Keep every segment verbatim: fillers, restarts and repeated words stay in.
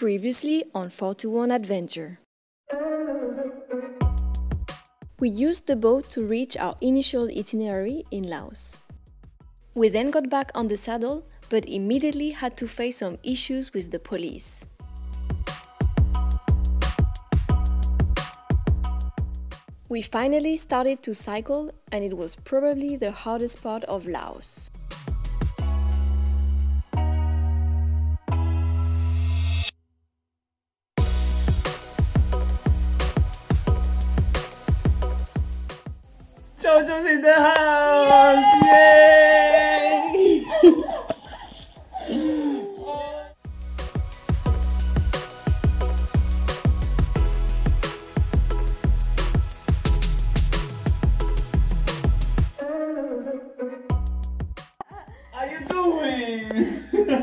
Previously on four two one Adventure. We used the boat to reach our initial itinerary in Laos. We then got back on the saddle, but immediately had to face some issues with the police. We finally started to cycle, and it was probably the hardest part of Laos. Jojo's in the house! Yay! How are you doing?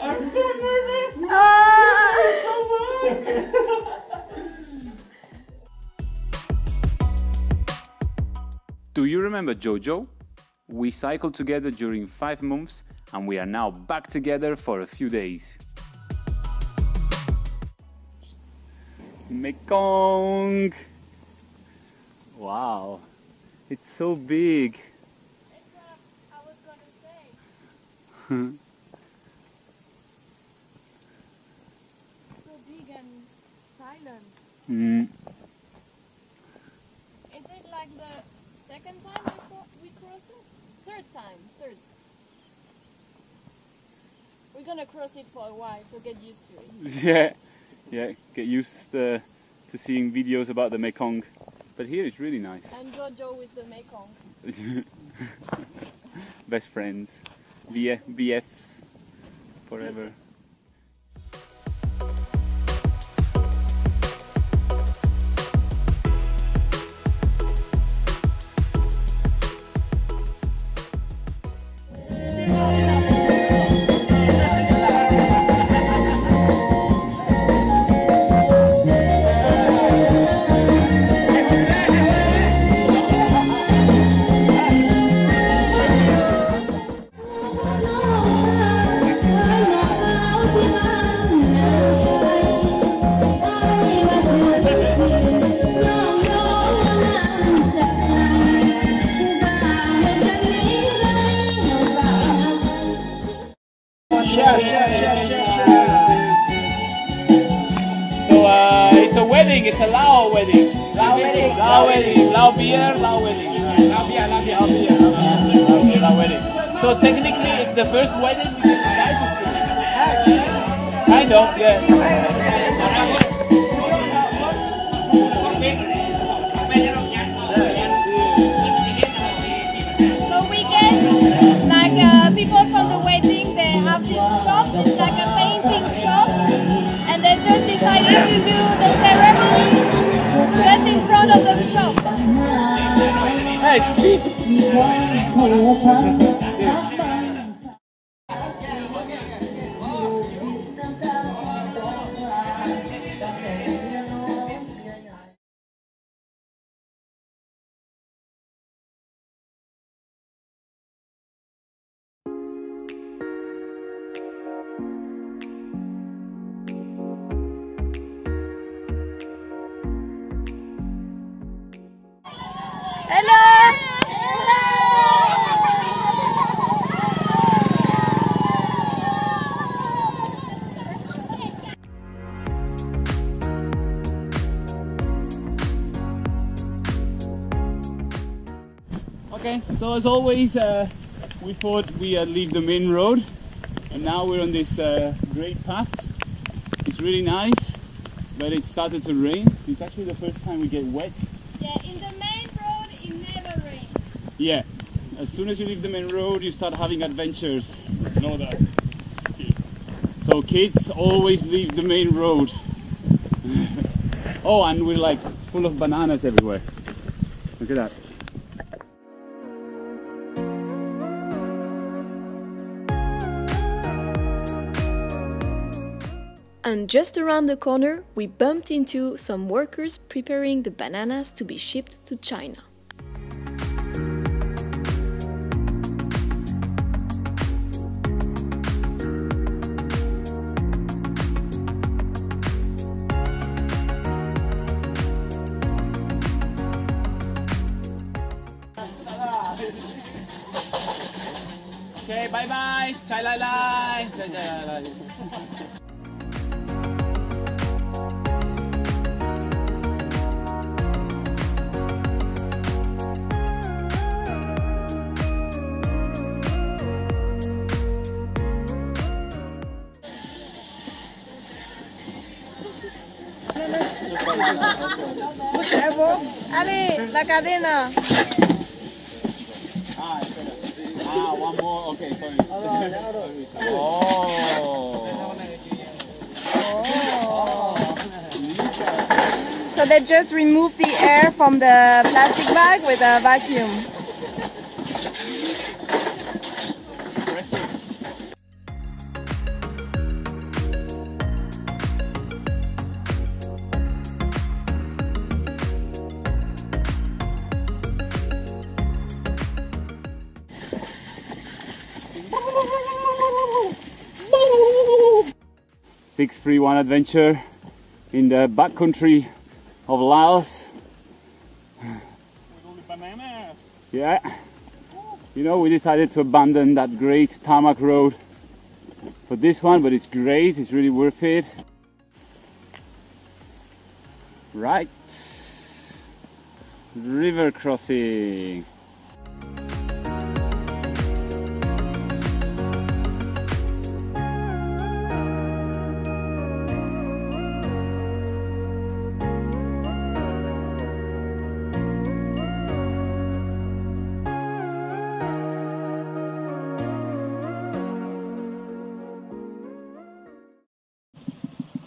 I'm so nervous! Ah! Thank you so much! Do you remember Jojo? We cycled together during five months and we are now back together for a few days. Mekong! Wow, it's so big! That's what I was gonna say. It's so big and silent. Mm. Is it like the second time we, we cross it? Third time, third. We're gonna cross it for a while, so get used to it. Yeah, yeah, get used to, to seeing videos about the Mekong. But here it's really nice. And Jojo with the Mekong. Best friends, B F, B Fs, forever. Share, share, share, share, share. So uh, it's a wedding, it's a Lao wedding. Lao wedding, Lao wedding, Lao beer, Lao wedding. Lao beer, Lao beer, Lao beer, Lao wedding. So technically it's the first wedding because we died before. Kind of, yeah. So we get like uh, people from the wedding. Have this shop, it's like a painting shop, and they just decided to do the ceremony just in front of the shop. Hey, it's cheap! Hello! Okay, so as always, uh, we thought we'd uh, leave the main road, and now we're on this uh, great path. It's really nice, but it started to rain. It's actually the first time we get wet. Yeah, in the main road it never rains. Yeah, as soon as you leave the main road you start having adventures. Know that. Kids. So kids always leave the main road. Oh, and we're like full of bananas everywhere. Look at that. And just around the corner, we bumped into some workers preparing the bananas to be shipped to China. bye bye. Chai lai lai. Chai chai lai lai. Ali, la cadena. Ah, espera. Ah, one more. Okay, sorry. Oh. Oh. So they just remove the air from the plastic bag with a vacuum. six three one Adventure in the backcountry of Laos. Yeah, you know, we decided to abandon that great tarmac road for this one, but it's great, it's really worth it. Right, river crossing.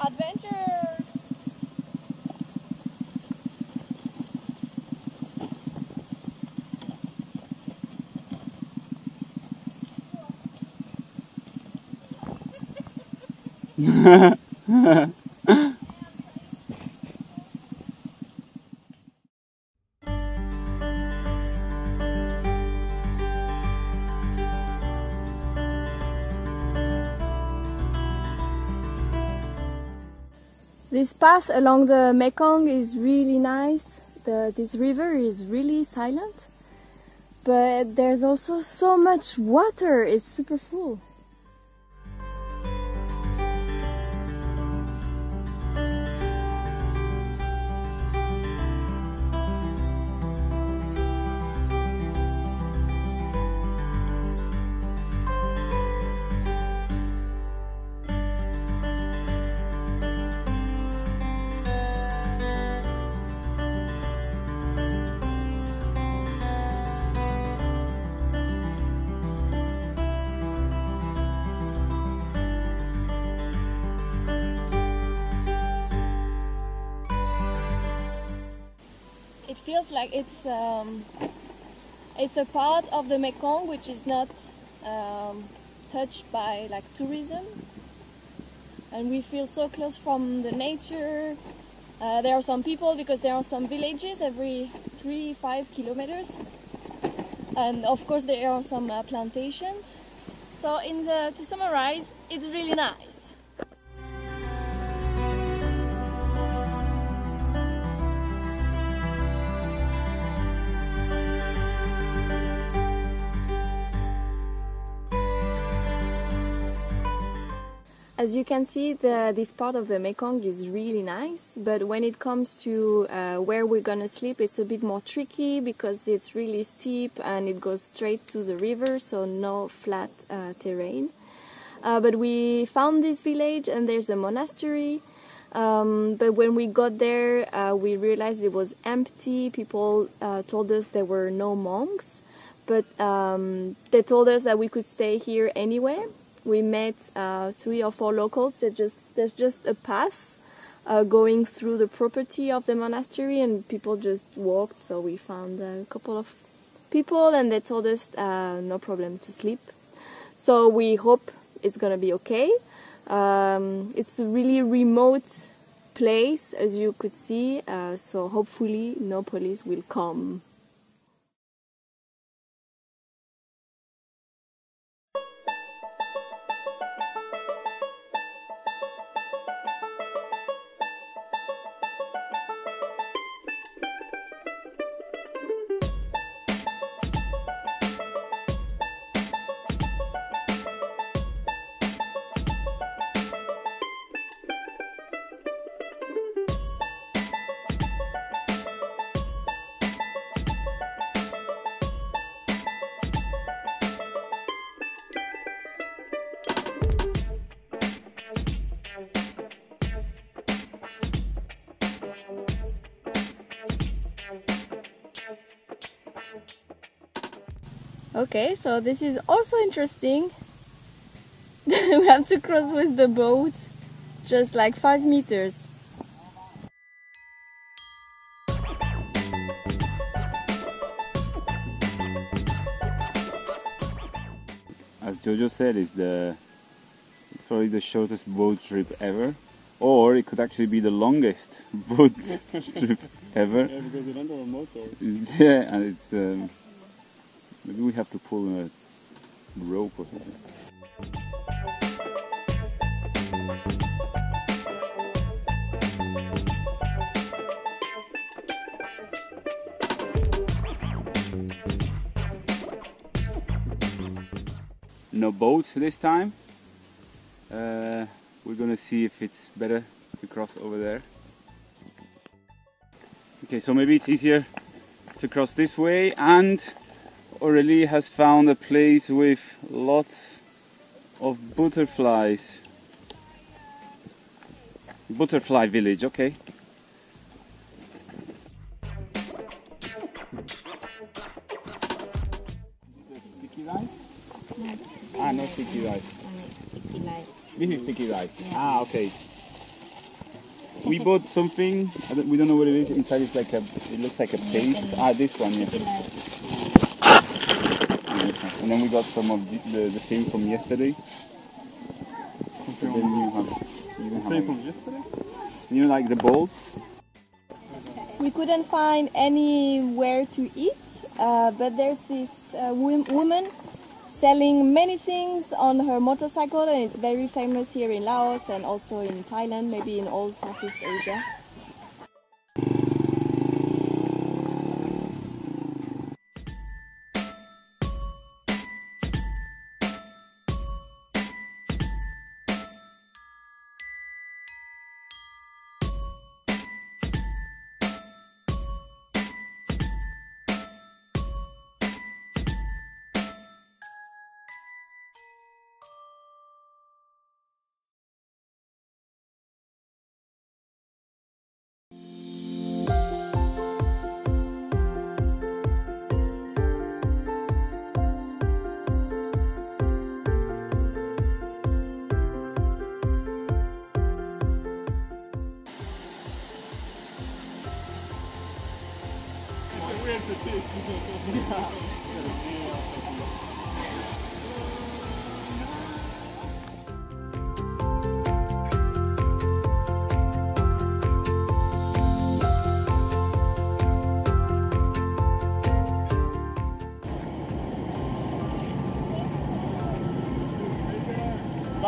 Adventure! This path along the Mekong is really nice. The, this river is really silent, but there's also so much water, it's super full. It feels like it's um, it's a part of the Mekong which is not um, touched by like tourism, and we feel so close from the nature. Uh, there are some people because there are some villages every three five kilometers, and of course there are some uh, plantations. So in the to summarize, it's really nice. As you can see, the, this part of the Mekong is really nice, but when it comes to uh, where we're gonna sleep, it's a bit more tricky because it's really steep and it goes straight to the river, so no flat uh, terrain. Uh, but we found this village and there's a monastery, um, but when we got there uh, we realized it was empty. People uh, told us there were no monks, but um, they told us that we could stay here anyway. We met uh, three or four locals. They're just, there's just a path uh, going through the property of the monastery, and people just walked, so we found a couple of people and they told us uh, no problem to sleep. So we hope it's gonna be okay. Um, it's a really remote place, as you could see, uh, so hopefully no police will come. Okay, so this is also interesting. We have to cross with the boat just like five meters. As Jojo said, it's the it's probably the shortest boat trip ever, or it could actually be the longest boat trip ever. Yeah, because it's under a motor. Yeah, and it's um, maybe we have to pull a rope or something. No boats this time. Uh, we're gonna see if it's better to cross over there. Okay, so maybe it's easier to cross this way, and Aurelie has found a place with lots of butterflies. Butterfly village, okay. Ah, no sticky rice. Sticky rice. This is sticky rice. Yeah. Ah, okay. We bought something. I don't, we don't know what it is. Inside it's like a. It looks like a paste. Ah, this one. Yeah. And then we got some of the the, the same from yesterday. Then you have, you have same from yesterday. You know, like the bowls. We couldn't find anywhere to eat, uh, but there's this uh, woman selling many things on her motorcycle, and it's very famous here in Laos and also in Thailand, maybe in all Southeast Asia.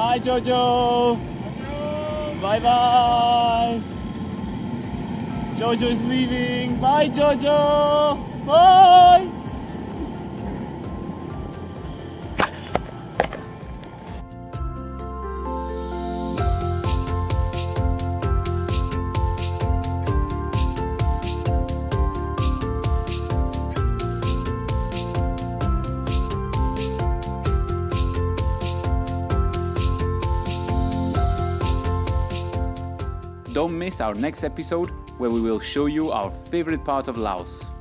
Bye, Jojo. Bye bye. Jojo is leaving. Bye, Jojo. Bye. Don't miss our next episode, where we will show you our favorite part of Laos.